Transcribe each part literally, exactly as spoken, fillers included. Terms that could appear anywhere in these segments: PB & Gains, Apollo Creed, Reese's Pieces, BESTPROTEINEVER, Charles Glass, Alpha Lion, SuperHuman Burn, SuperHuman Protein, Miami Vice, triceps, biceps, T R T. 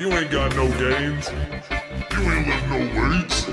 You ain't got no gains. You ain't lift no weights.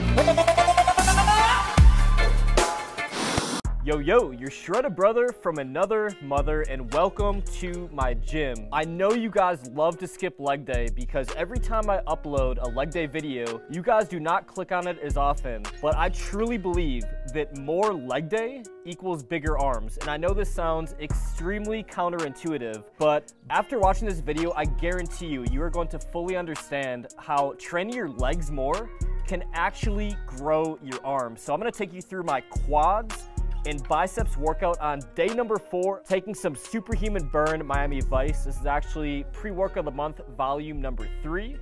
Yo, yo, your shredded brother from another mother, and welcome to my gym. I know you guys love to skip leg day because every time I upload a leg day video, you guys do not click on it as often, but I truly believe that more leg day equals bigger arms. And I know this sounds extremely counterintuitive, but after watching this video, I guarantee you, you are going to fully understand how training your legs more can actually grow your arms. So I'm gonna take you through my quads and biceps workout on day number four, taking some SuperHuman Burn Miami Vice. This is actually pre-workout of the month, volume number three.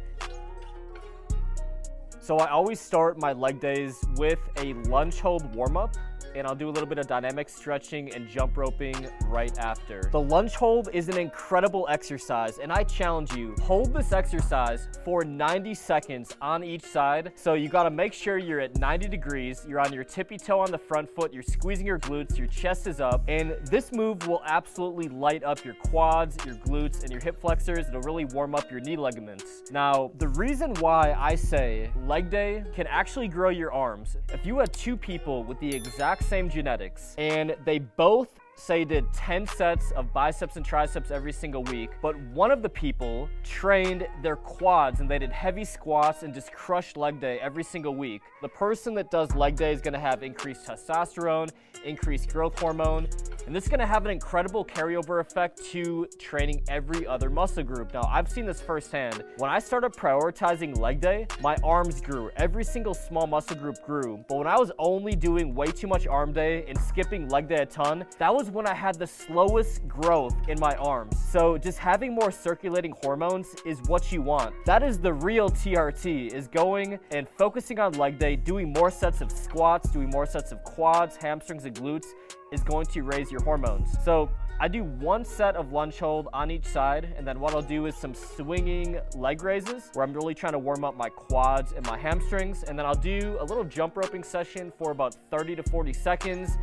So I always start my leg days with a lunge hold warm-up, and I'll do a little bit of dynamic stretching and jump roping right after. The lunge hold is an incredible exercise, and I challenge you, hold this exercise for ninety seconds on each side. So you gotta make sure you're at ninety degrees, you're on your tippy toe on the front foot, you're squeezing your glutes, your chest is up, and this move will absolutely light up your quads, your glutes, and your hip flexors. It'll really warm up your knee ligaments. Now, the reason why I say leg day can actually grow your arms, if you had two people with the exact same genetics and they both say did ten sets of biceps and triceps every single week, but one of the people trained their quads and they did heavy squats and just crushed leg day every single week. The person that does leg day is gonna have increased testosterone, increased growth hormone, and this is gonna have an incredible carryover effect to training every other muscle group. Now, I've seen this firsthand. When I started prioritizing leg day, my arms grew. Every single small muscle group grew, but when I was only doing way too much arm day and skipping leg day a ton, that was when I had the slowest growth in my arms. So just having more circulating hormones is what you want. That is the real T R T, is going and focusing on leg day, doing more sets of squats, doing more sets of quads, hamstrings, and glutes is going to raise your hormones. So I do one set of lunge hold on each side, and then what I'll do is some swinging leg raises where I'm really trying to warm up my quads and my hamstrings, and then I'll do a little jump roping session for about thirty to forty seconds,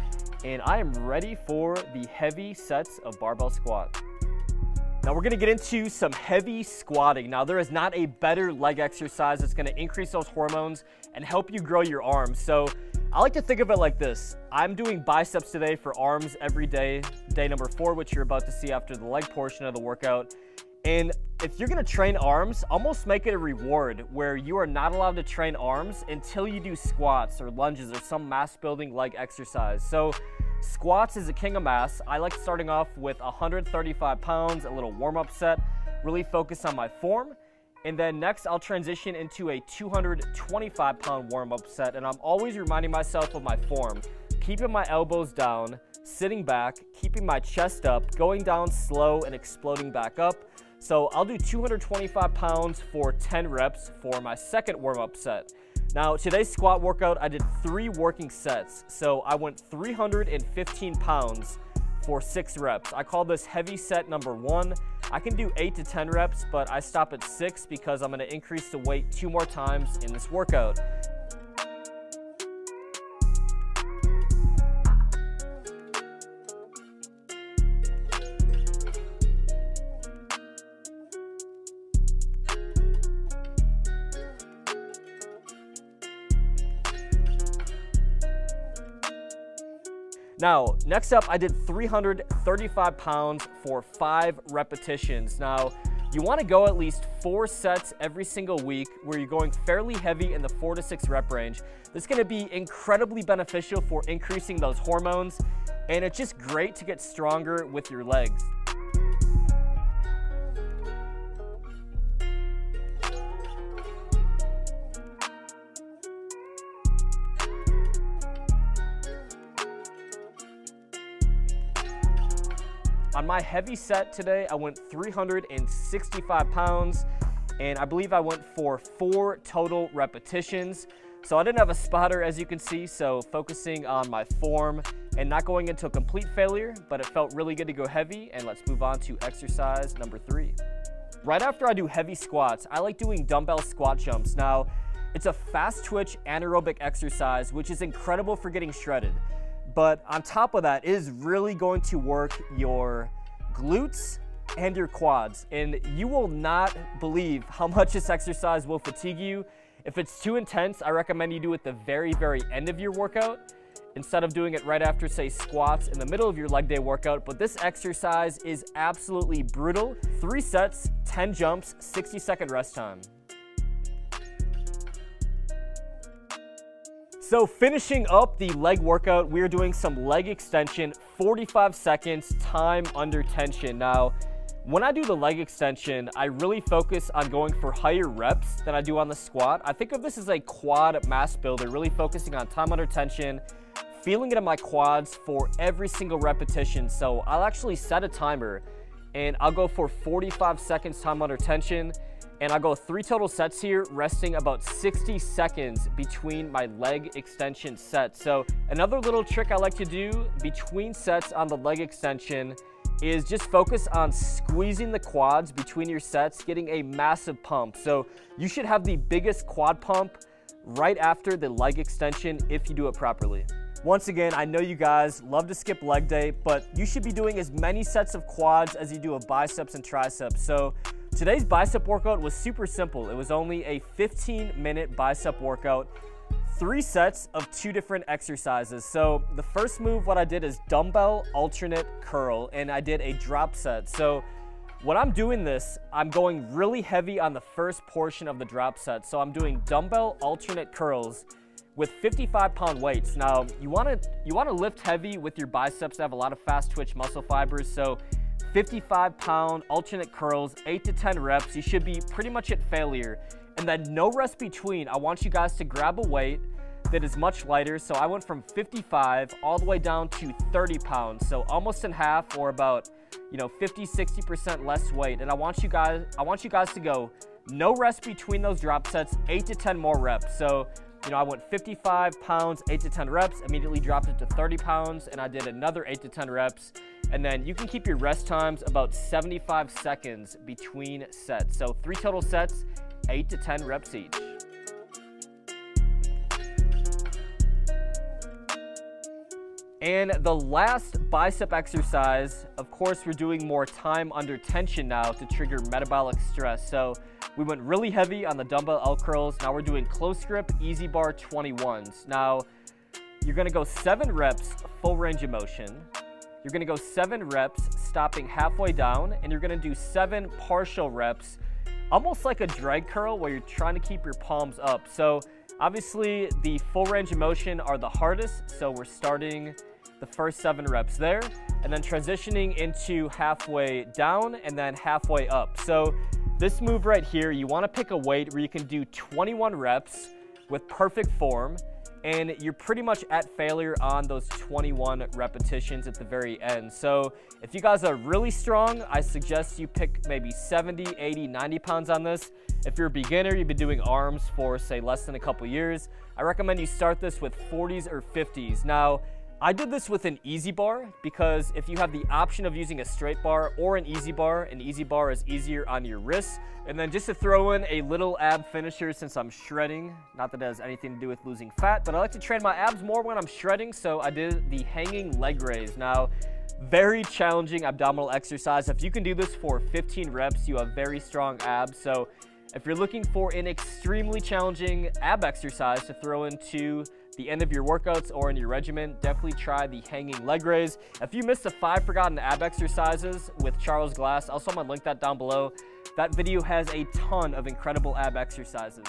and I am ready for the heavy sets of barbell squat. Now we're gonna get into some heavy squatting. Now there is not a better leg exercise that's gonna increase those hormones and help you grow your arms. So I like to think of it like this. I'm doing biceps today for arms every day, day number four, which you're about to see after the leg portion of the workout. And if you're gonna train arms, almost make it a reward where you are not allowed to train arms until you do squats or lunges or some mass building leg exercise. So squats is a king of mass. I like starting off with one hundred thirty-five pounds, a little warm-up set, really focus on my form. And then next I'll transition into a two hundred twenty-five pound warm-up set, and I'm always reminding myself of my form, keeping my elbows down, sitting back, keeping my chest up, going down slow and exploding back up. So I'll do two hundred twenty-five pounds for ten reps for my second warm-up set. Now today's squat workout, I did three working sets. So I went three hundred fifteen pounds for six reps. I call this heavy set number one. I can do eight to ten reps, but I stop at six because I'm gonna increase the weight two more times in this workout. Now, next up, I did three hundred thirty-five pounds for five repetitions. Now, you wanna go at least four sets every single week where you're going fairly heavy in the four to six rep range. This is gonna be incredibly beneficial for increasing those hormones, and it's just great to get stronger with your legs. On my heavy set today, I went three hundred sixty-five pounds, and I believe I went for four total repetitions. So I didn't have a spotter, as you can see, so focusing on my form and not going into a complete failure, but it felt really good to go heavy, and let's move on to exercise number three. Right after I do heavy squats, I like doing dumbbell squat jumps. Now, it's a fast twitch anaerobic exercise, which is incredible for getting shredded. But on top of that, it is really going to work your glutes and your quads, and you will not believe how much this exercise will fatigue you. If it's too intense, I recommend you do it the very, very end of your workout instead of doing it right after, say, squats in the middle of your leg day workout. But this exercise is absolutely brutal. Three sets, ten jumps, sixty second rest time. So finishing up the leg workout, we are doing some leg extension, forty-five seconds, time under tension. Now, when I do the leg extension, I really focus on going for higher reps than I do on the squat. I think of this as a quad mass builder, really focusing on time under tension, feeling it in my quads for every single repetition. So I'll actually set a timer and I'll go for forty-five seconds time under tension. And I'll go three total sets here, resting about sixty seconds between my leg extension sets. So another little trick I like to do between sets on the leg extension is just focus on squeezing the quads between your sets, getting a massive pump. So you should have the biggest quad pump right after the leg extension if you do it properly. Once again, I know you guys love to skip leg day, but you should be doing as many sets of quads as you do of biceps and triceps. So today's bicep workout was super simple. It was only a fifteen minute bicep workout, three sets of two different exercises. So the first move, what I did is dumbbell alternate curl, and I did a drop set. So when I'm doing this, I'm going really heavy on the first portion of the drop set. So I'm doing dumbbell alternate curls with fifty-five pound weights. Now you wanna, you wanna lift heavy with your biceps that have a lot of fast twitch muscle fibers. So fifty-five pound alternate curls, eight to ten reps. You should be pretty much at failure. And then no rest between. I want you guys to grab a weight that is much lighter. So I went from fifty-five all the way down to thirty pounds. So almost in half, or about, you know, fifty, sixty percent less weight. And I want you guys, I want you guys to go no rest between those drop sets, eight to ten more reps. So, you know, I went fifty-five pounds, eight to ten reps, immediately dropped it to thirty pounds, and I did another eight to ten reps. And then you can keep your rest times about seventy-five seconds between sets. So three total sets, eight to ten reps each. And the last bicep exercise, of course, we're doing more time under tension now to trigger metabolic stress. So we went really heavy on the dumbbell L curls. Now we're doing close grip, easy bar twenty-ones. Now you're gonna go seven reps, full range of motion. You're gonna go seven reps, stopping halfway down, and you're gonna do seven partial reps, almost like a drag curl where you're trying to keep your palms up. So obviously the full range of motion are the hardest, so we're starting the first seven reps there, and then transitioning into halfway down and then halfway up. So this move right here, you wanna pick a weight where you can do twenty-one reps with perfect form, and you're pretty much at failure on those twenty-one repetitions at the very end. So if you guys are really strong, I suggest you pick maybe seventy, eighty, ninety pounds on this. If you're a beginner, you've been doing arms for, say, less than a couple years, I recommend you start this with forties or fifties. Now, I did this with an easy bar because if you have the option of using a straight bar or an easy bar, an easy bar is easier on your wrists. And then just to throw in a little ab finisher since I'm shredding, not that it has anything to do with losing fat, but I like to train my abs more when I'm shredding, so I did the hanging leg raise. Now, very challenging abdominal exercise. If you can do this for fifteen reps, you have very strong abs. So if you're looking for an extremely challenging ab exercise to throw into the end of your workouts or in your regimen, definitely try the hanging leg raise. If you missed the five forgotten ab exercises with Charles Glass, also I'm gonna link that down below. That video has a ton of incredible ab exercises.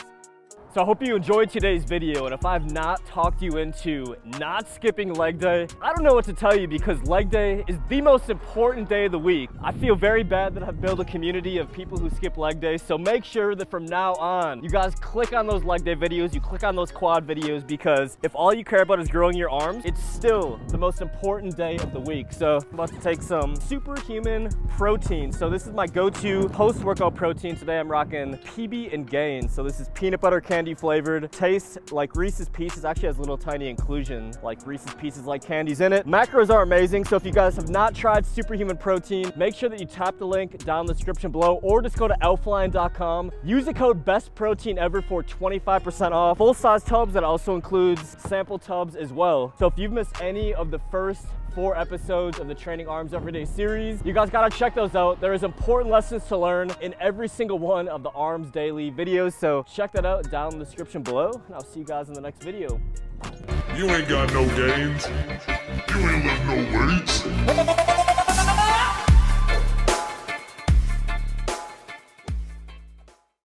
So I hope you enjoyed today's video, and if I've not talked you into not skipping leg day, I don't know what to tell you, because leg day is the most important day of the week. I feel very bad that I've built a community of people who skip leg day, so make sure that from now on, you guys click on those leg day videos, you click on those quad videos, because if all you care about is growing your arms, it's still the most important day of the week. So I'm about to take some SuperHuman Protein. So this is my go-to post-workout protein. Today I'm rocking P B and Gain. So this is peanut butter candy. Candy flavored, tastes like Reese's Pieces, actually has a little tiny inclusion, like Reese's Pieces like candies in it. Macros are amazing, so if you guys have not tried SuperHuman Protein, make sure that you tap the link down in the description below, or just go to alphalion dot com. Use the code BESTPROTEINEVER for twenty-five percent off. Full size tubs, that also includes sample tubs as well. So if you've missed any of the first four episodes of the Training Arms Every Day series. You guys gotta check those out. There is important lessons to learn in every single one of the Arms Daily videos, so check that out down in the description below, and I'll see you guys in the next video. You ain't got no gains. You ain't lift no weights.